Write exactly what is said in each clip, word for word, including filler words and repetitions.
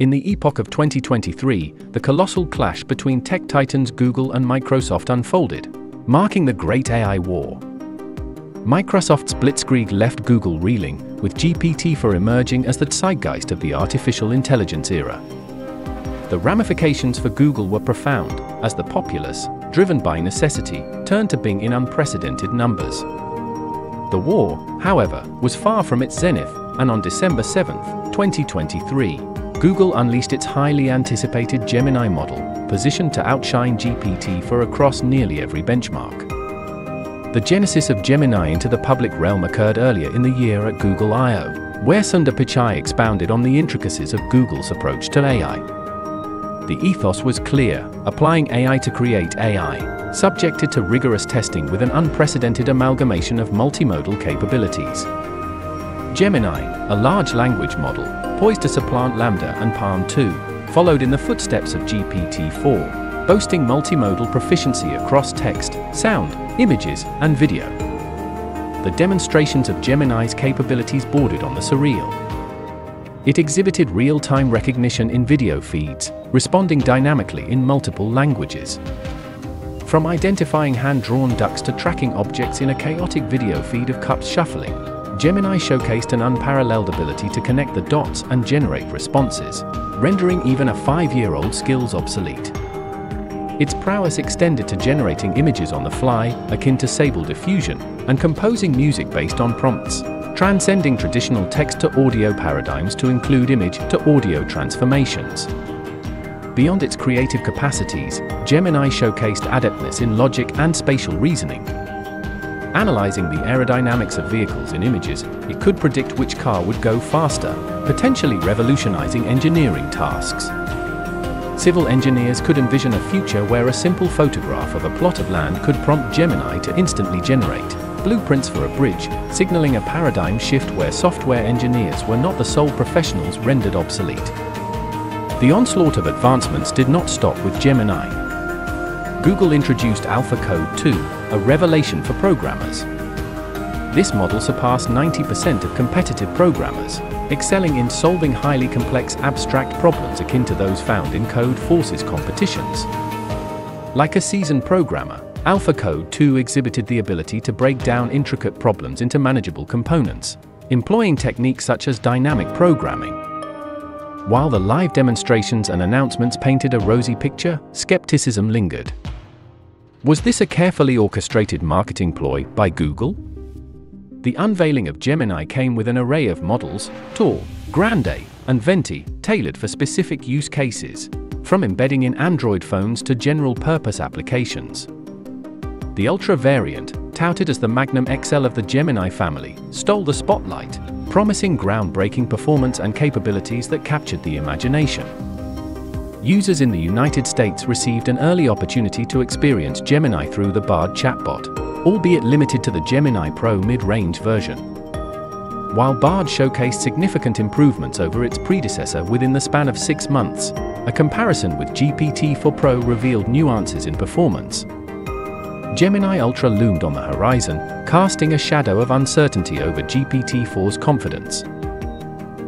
In the epoch of twenty twenty-three, the colossal clash between tech titans Google and Microsoft unfolded, marking the Great A I War. Microsoft's blitzkrieg left Google reeling, with G P T four emerging as the zeitgeist of the artificial intelligence era. The ramifications for Google were profound, as the populace, driven by necessity, turned to Bing in unprecedented numbers. The war, however, was far from its zenith, and on December seventh, twenty twenty-three, Google unleashed its highly anticipated Gemini model, positioned to outshine G P T four across nearly every benchmark. The genesis of Gemini into the public realm occurred earlier in the year at Google I O, where Sundar Pichai expounded on the intricacies of Google's approach to A I. The ethos was clear: applying A I to create A I, subjected to rigorous testing with an unprecedented amalgamation of multimodal capabilities. Gemini, a large language model, poised to supplant Lambda and Palm two, followed in the footsteps of G P T four, boasting multimodal proficiency across text, sound, images, and video. The demonstrations of Gemini's capabilities bordered on the surreal. It exhibited real-time recognition in video feeds, responding dynamically in multiple languages. From identifying hand-drawn ducks to tracking objects in a chaotic video feed of cups shuffling, Gemini showcased an unparalleled ability to connect the dots and generate responses, rendering even a five-year-old's skills obsolete. Its prowess extended to generating images on the fly, akin to Stable Diffusion, and composing music based on prompts, transcending traditional text-to-audio paradigms to include image-to-audio transformations. Beyond its creative capacities, Gemini showcased adeptness in logic and spatial reasoning. Analyzing the aerodynamics of vehicles in images, it could predict which car would go faster, potentially revolutionizing engineering tasks. Civil engineers could envision a future where a simple photograph of a plot of land could prompt Gemini to instantly generate blueprints for a bridge, signaling a paradigm shift where software engineers were not the sole professionals rendered obsolete. The onslaught of advancements did not stop with Gemini. Google introduced AlphaCode two, a revelation for programmers. This model surpassed ninety percent of competitive programmers, excelling in solving highly complex abstract problems akin to those found in Codeforces competitions. Like a seasoned programmer, AlphaCode two exhibited the ability to break down intricate problems into manageable components, employing techniques such as dynamic programming. While the live demonstrations and announcements painted a rosy picture, skepticism lingered. Was this a carefully orchestrated marketing ploy by Google? The unveiling of Gemini came with an array of models, Tall, Grande, and Venti, tailored for specific use cases, from embedding in Android phones to general-purpose applications. The Ultra variant, touted as the Magnum X L of the Gemini family, stole the spotlight, promising groundbreaking performance and capabilities that captured the imagination. Users in the United States received an early opportunity to experience Gemini through the Bard chatbot, albeit limited to the Gemini Pro mid-range version. While Bard showcased significant improvements over its predecessor within the span of six months, a comparison with G P T four Pro revealed nuances in performance. Gemini Ultra loomed on the horizon, casting a shadow of uncertainty over G P T four's confidence.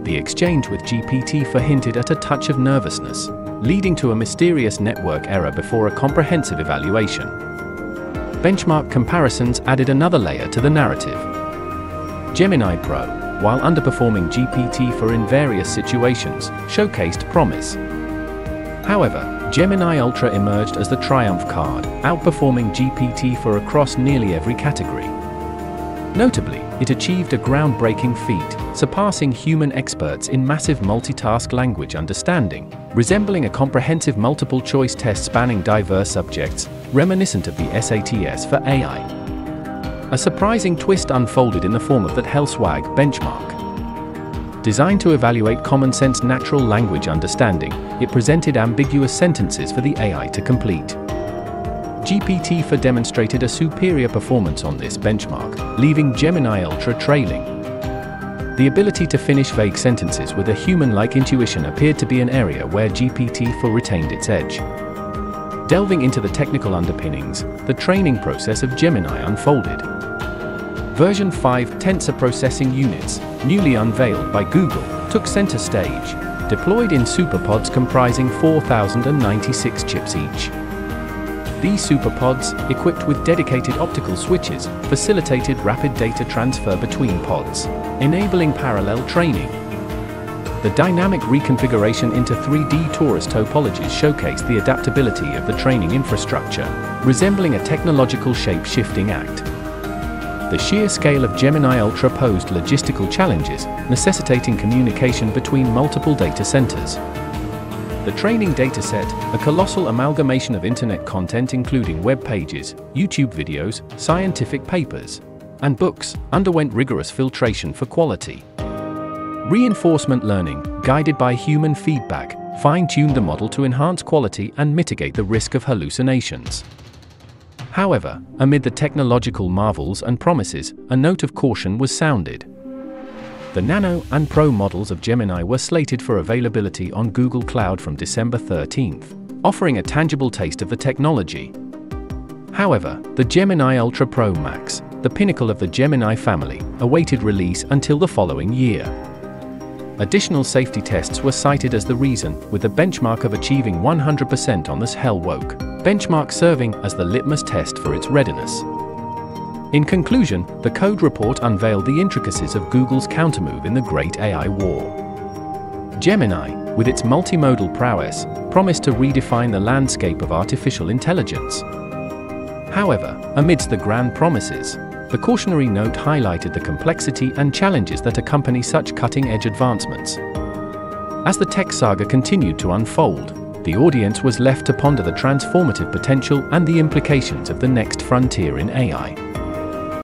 The exchange with G P T four hinted at a touch of nervousness, leading to a mysterious network error before a comprehensive evaluation. Benchmark comparisons added another layer to the narrative. Gemini Pro, while underperforming G P T four in various situations, showcased promise. However, Gemini Ultra emerged as the triumph card, outperforming G P T four across nearly every category. Notably, it achieved a groundbreaking feat, surpassing human experts in massive multitask language understanding, resembling a comprehensive multiple-choice test spanning diverse subjects, reminiscent of the S A Ts for A I. A surprising twist unfolded in the form of that HellaSwag benchmark. Designed to evaluate common-sense natural language understanding, it presented ambiguous sentences for the A I to complete. G P T four demonstrated a superior performance on this benchmark, leaving Gemini Ultra trailing. The ability to finish vague sentences with a human-like intuition appeared to be an area where G P T four retained its edge. Delving into the technical underpinnings, the training process of Gemini unfolded. Version five Tensor Processing Units, newly unveiled by Google, took center stage, deployed in superpods comprising four thousand ninety-six chips each. These superpods, equipped with dedicated optical switches, facilitated rapid data transfer between pods, enabling parallel training. The dynamic reconfiguration into three D torus topologies showcased the adaptability of the training infrastructure, resembling a technological shape-shifting act. The sheer scale of Gemini Ultra posed logistical challenges, necessitating communication between multiple data centers. The training dataset, a colossal amalgamation of internet content including web pages, YouTube videos, scientific papers, and books, underwent rigorous filtration for quality. Reinforcement learning, guided by human feedback, fine-tuned the model to enhance quality and mitigate the risk of hallucinations. However, amid the technological marvels and promises, a note of caution was sounded. The Nano and Pro models of Gemini were slated for availability on Google Cloud from December thirteenth, offering a tangible taste of the technology. However, the Gemini Ultra Pro Max, the pinnacle of the Gemini family, awaited release until the following year. Additional safety tests were cited as the reason, with the benchmark of achieving one hundred percent on this HellaSwag benchmark serving as the litmus test for its readiness. In conclusion, the code report unveiled the intricacies of Google's countermove in the great A I war. Gemini, with its multimodal prowess, promised to redefine the landscape of artificial intelligence. However, amidst the grand promises, the cautionary note highlighted the complexity and challenges that accompany such cutting-edge advancements. As the tech saga continued to unfold, the audience was left to ponder the transformative potential and the implications of the next frontier in A I.